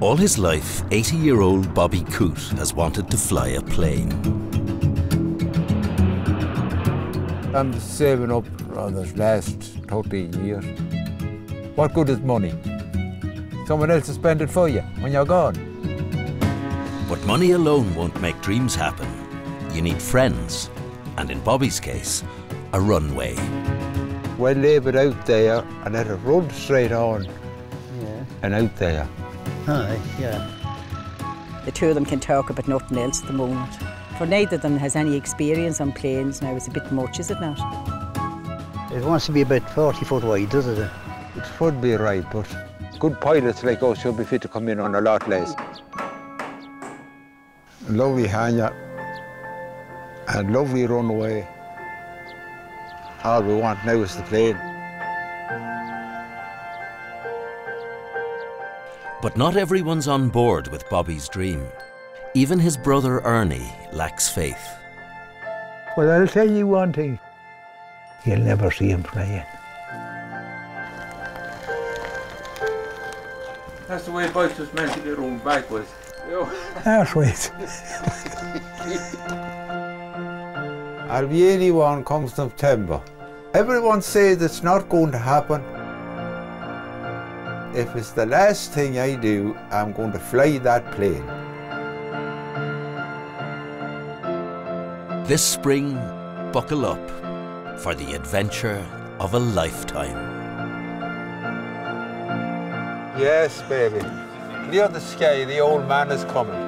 All his life, 80-year-old Bobby Coote has wanted to fly a plane. I'm saving up for the last 30 years. What good is money? Someone else will spend it for you when you're gone. But money alone won't make dreams happen. You need friends, and in Bobby's case, a runway. We'll leave it out there and let it run straight on. Yeah. And out there. Aye, yeah. The two of them can talk about nothing else at the moment. For neither of them has any experience on planes now. It's a bit much, is it not? It wants to be about 40 foot wide, doesn't it? It should be right, but good pilots like us should be fit to come in on a lot less. Lovely hangar, a lovely runway. All we want now is the plane. But not everyone's on board with Bobby's dream. Even his brother Ernie lacks faith. Well, I'll tell you one thing. You'll never see him flying. That's the way boats was meant to get on backwards. That's right. I'll be 81 come September. Everyone says it's not going to happen. If it's the last thing I do, I'm going to fly that plane. This spring, buckle up for the adventure of a lifetime. Yes, baby. Near the sky, the old man is coming.